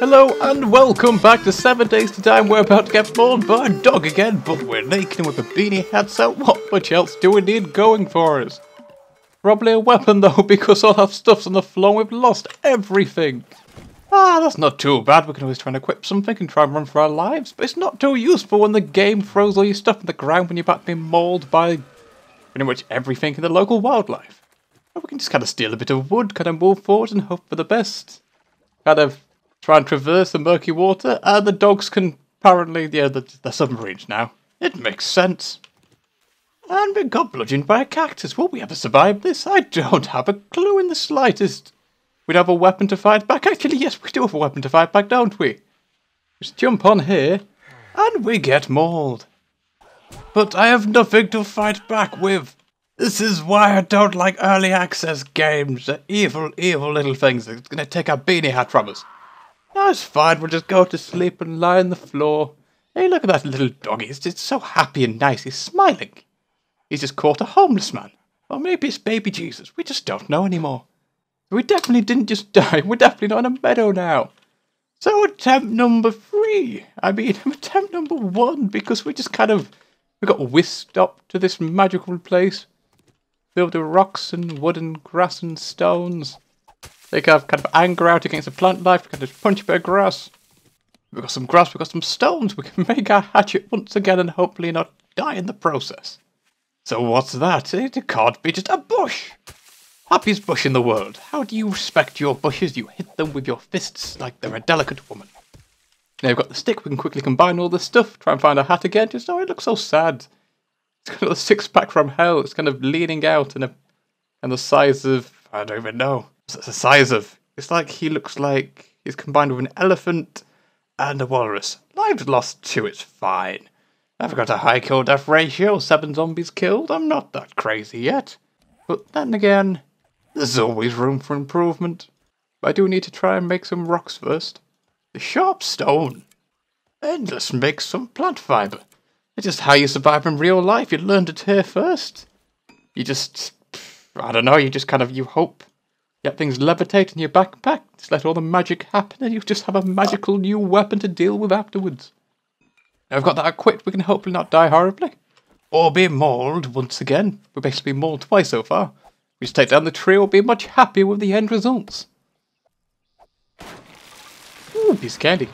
Hello and welcome back to 7 Days to Die. We're about to get mauled by a dog again, but we're naked with a beanie hat, so what much else do we need going for us? Probably a weapon though, because all our stuff's on the floor. We've lost everything. Ah, that's not too bad. We can always try and equip something and try and run for our lives, but it's not too useful when the game throws all your stuff in the ground when you're about to be mauled by pretty much everything in the local wildlife. Or we can just kind of steal a bit of wood, kind of move forward and hope for the best. Kind of try and traverse the murky water, and the dogs can apparently, yeah, they're submarines now. It makes sense. And we got bludgeoned by a cactus. Will we ever survive this? I don't have a clue in the slightest. We'd have a weapon to fight back. Actually, yes, we do have a weapon to fight back, don't we? Just jump on here, and we get mauled. But I have nothing to fight back with. This is why I don't like early access games. They're evil, evil little things that's going to take our beanie hat from us. No, it's fine. We'll just go to sleep and lie on the floor. Hey, look at that little doggy. He's just so happy and nice. He's smiling. He's just caught a homeless man. Or maybe it's baby Jesus. We just don't know anymore. We definitely didn't just die. We're definitely not in a meadow now. So attempt number 3. I mean, attempt number 1, because we just kind of... we got whisked up to this magical place filled with rocks and wood and grass and stones. They kind of anger out against the plant life. We can just punch a bit of grass. We've got some grass, we've got some stones. We can make our hatchet once again and hopefully not die in the process. So what's that? It can't be just a bush. Happiest bush in the world. How do you respect your bushes? You hit them with your fists like they're a delicate woman. Now we've got the stick, we can quickly combine all this stuff, try and find a hat again, just, oh, it looks so sad. It's got a six pack from hell, it's kind of leaning out and the size of, I don't even know, it's the size of, it's like he looks like he's combined with an elephant and a walrus. Lives lost too, it's fine. I've got a high kill death ratio, 7 zombies killed, I'm not that crazy yet. But then again, there's always room for improvement. But I do need to try and make some rocks first. The sharp stone. And let's make some plant fibre. It's just how you survive in real life. You learned it here first. You just... I don't know, you just kind of... you hope. You let things levitate in your backpack. Just let all the magic happen and you just have a magical new weapon to deal with afterwards. Now I've got that equipped. We can hopefully not die horribly. Or be mauled once again. We've basically been mauled twice so far. We just take down the tree, we'll be much happier with the end results. Ooh, piece of candy.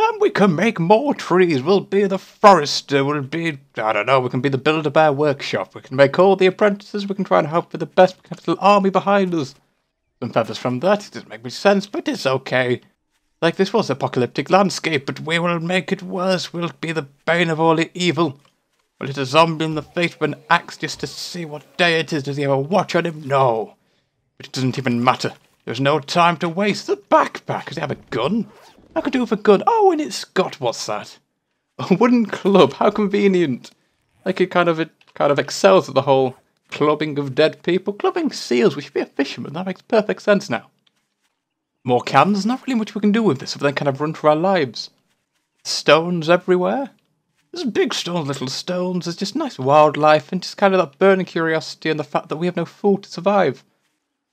And we can make more trees. We'll be the forester, we'll be, I don't know, we can be the Build-A-Bear workshop. We can make all the apprentices, we can try and hope for the best. We can have a little army behind us. Some feathers from that, it doesn't make much sense, but it's okay. Like, this was apocalyptic landscape, but we will make it worse. We'll be the bane of all the evil. We'll hit a zombie in the face with an axe just to see what day it is. Does he have a watch on him? No. But it doesn't even matter. There's no time to waste. The backpack. Does he have a gun? I could do with a gun. Oh, and it's got, what's that? A wooden club. How convenient. Like it kind of excels at the whole clubbing of dead people. Clubbing seals. We should be a fisherman. That makes perfect sense now. More cans. Not really much we can do with this, but then kind of run for our lives. Stones everywhere. There's big stones, little stones, there's just nice wildlife and just kind of that burning curiosity and the fact that we have no food to survive.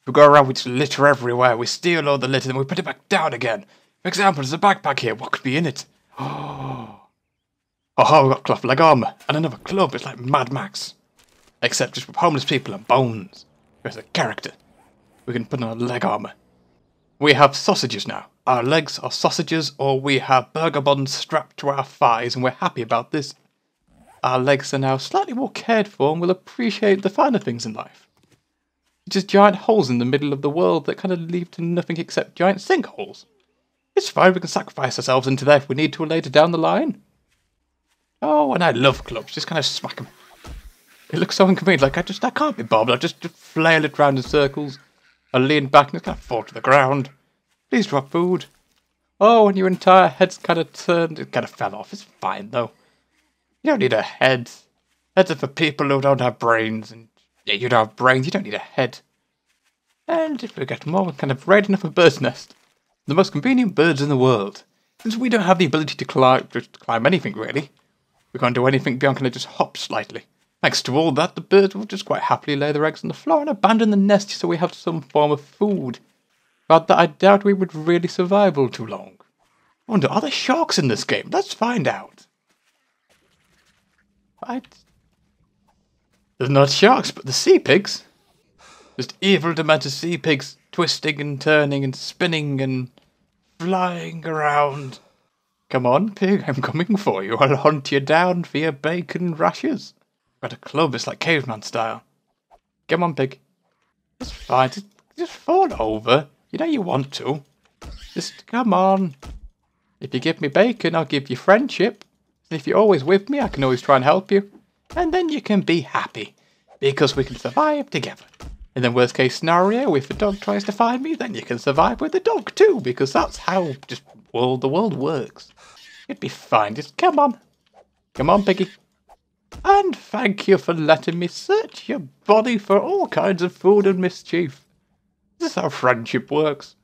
We go around, we just litter everywhere, we steal all the litter, then we put it back down again. For example, there's a backpack here, what could be in it? Oh, we've got cloth leg armour and another club, it's like Mad Max. Except just with homeless people and bones. There's a character. We can put on leg armour. We have sausages now. Our legs are sausages, or we have burger buns strapped to our thighs, and we're happy about this. Our legs are now slightly more cared for and will appreciate the finer things in life. Just giant holes in the middle of the world that kind of lead to nothing except giant sinkholes. It's fine, we can sacrifice ourselves into there if we need to later down the line. Oh, and I love clubs, just kind of smack them. It looks so inconvenient, like I can't be bothered, I'll just flail it round in circles. I lean back and it's kind of fall to the ground. Please drop food. Oh, and your entire head's kind of turned. It kind of fell off. It's fine, though. You don't need a head. Heads are for people who don't have brains. And yeah, you don't have brains. You don't need a head. And if we get more, we're kind of raiding up a bird's nest. The most convenient birds in the world. Since we don't have the ability to climb anything, really. We can't do anything beyond kind of just hop slightly. Thanks to all that, the birds will just quite happily lay their eggs on the floor and abandon the nest so we have some form of food. But I doubt we would really survive all too long. Wonder, are there sharks in this game? Let's find out. Right. There's not sharks, but the sea pigs. Just evil, demented sea pigs twisting and turning and spinning and flying around. Come on, pig, I'm coming for you. I'll hunt you down for your bacon rashes. Got a club, it's like caveman style. Come on, pig. That's fine. Just fall over. You know you want to. Just come on. If you give me bacon, I'll give you friendship. And if you're always with me, I can always try and help you. And then you can be happy. Because we can survive together. And then worst case scenario, if the dog tries to find me, then you can survive with the dog too. Because that's how just the world works. It'd be fine. Just come on. Come on, piggy. And thank you for letting me search your body for all kinds of food and mischief. This is how friendship works.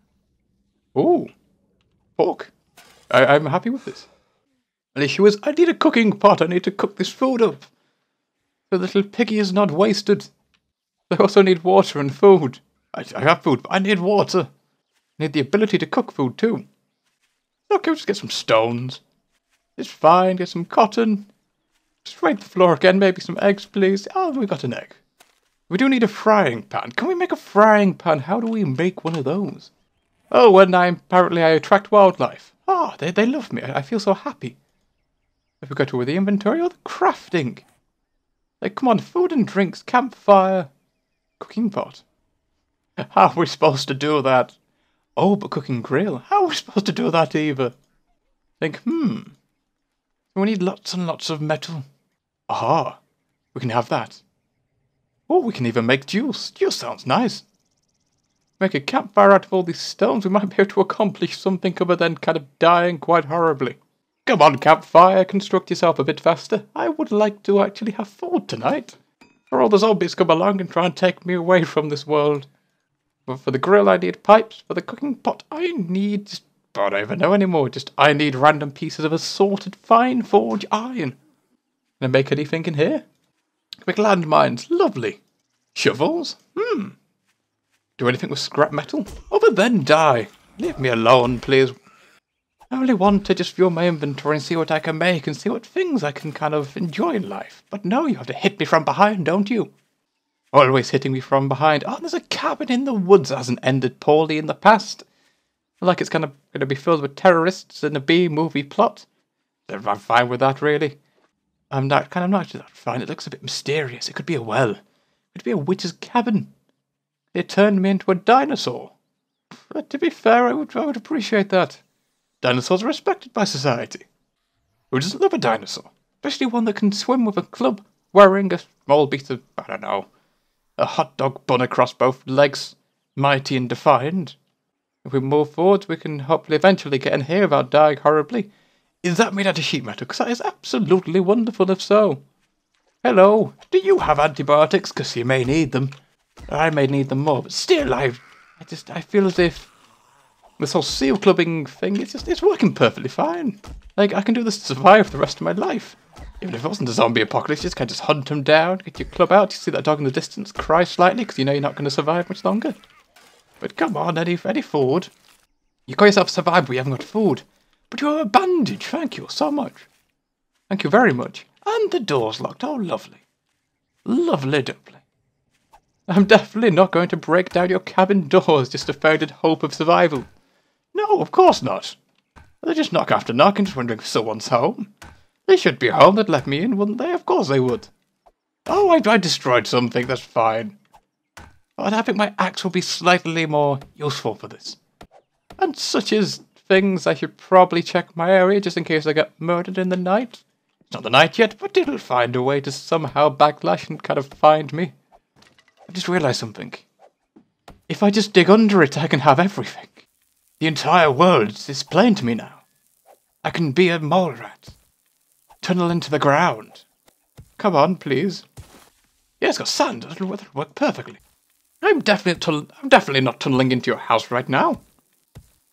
Ooh. Pork. I'm happy with this. The issue is, I need a cooking pot. I need to cook this food up. So the little piggy is not wasted. I also need water and food. I have food, but I need water. I need the ability to cook food too. Okay, we'll just get some stones. It's fine, get some cotton. Just wait the floor again, maybe some eggs, please. Oh, we got an egg. We do need a frying pan. Can we make a frying pan? How do we make one of those? Oh, and apparently I attract wildlife. Ah, they love me. I feel so happy. If we go to the inventory or the crafting. Like, come on, food and drinks, campfire, cooking pot. How are we supposed to do that? Oh, but cooking grill. How are we supposed to do that either? Think, we need lots and lots of metal. Aha, we can have that. Oh, we can even make juice. Juice sounds nice. Make a campfire out of all these stones. We might be able to accomplish something other than kind of dying quite horribly. Come on, campfire, construct yourself a bit faster. I would like to actually have food tonight. Before all the zombies come along and try and take me away from this world. But for the grill, I need pipes. For the cooking pot, I need... I don't even know anymore. I need random pieces of assorted fine forge iron. Can I make anything in here? Make landmines. Lovely. Shovels? Do anything with scrap metal? But then die. Leave me alone, please. I only want to just view my inventory and see what I can make and see what things I can kind of enjoy in life. But no, you have to hit me from behind, don't you? Always hitting me from behind. Oh, there's a cabin in the woods that hasn't ended poorly in the past. Like it's kind of going to be filled with terrorists in a B-movie plot. I'm fine with that, really. I'm not fine. It looks a bit mysterious. It could be a well. It could be a witch's cabin. They turned me into a dinosaur. But to be fair, I would appreciate that. Dinosaurs are respected by society. Who doesn't love a dinosaur? Especially one that can swim with a club, wearing a small piece of, I don't know, a hot dog bun across both legs, mighty and defiant. If we move forward, we can hopefully eventually get in here without dying horribly. Is that made out of sheet metal? Because that is absolutely wonderful if so. Hello, do you have antibiotics? Because you may need them. I may need them more, but still, I feel as if this whole seal clubbing thing, it's working perfectly fine. Like, I can do this to survive the rest of my life. Even if it wasn't a zombie apocalypse, you just can just hunt them down, get your club out, you see that dog in the distance, cry slightly, because you know you're not going to survive much longer. But come on, any food. You call yourself a survivor, but you haven't got food. But you have a bandage, thank you so much. Thank you very much. And the door's locked, oh lovely. Lovely doubly. I'm definitely not going to break down your cabin doors just a founded hope of survival. No, of course not. They just knock after knock and just wondering if someone's home. They should be home, they'd let me in, wouldn't they? Of course they would. Oh, I destroyed something, that's fine. But I think my axe will be slightly more useful for this. And such as things, I should probably check my area just in case I get murdered in the night. It's not the night yet, but it'll find a way to somehow backlash and kind of find me. I just realised something. If I just dig under it, I can have everything. The entire world is plain to me now. I can be a mole rat. Tunnel into the ground. Come on, please. Yeah, it's got sand. That'll work perfectly. I'm definitely not tunneling into your house right now.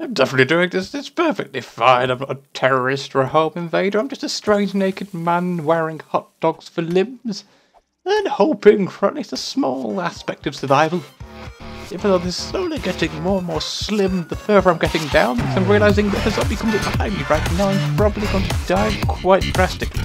I'm definitely doing this. It's perfectly fine. I'm not a terrorist or a home invader. I'm just a strange naked man wearing hot dogs for limbs and hoping for at least a small aspect of survival. even though this is slowly getting more and more slim the further I'm getting down, I'm realizing that the zombie comes up behind me right now, I'm probably going to die quite drastically.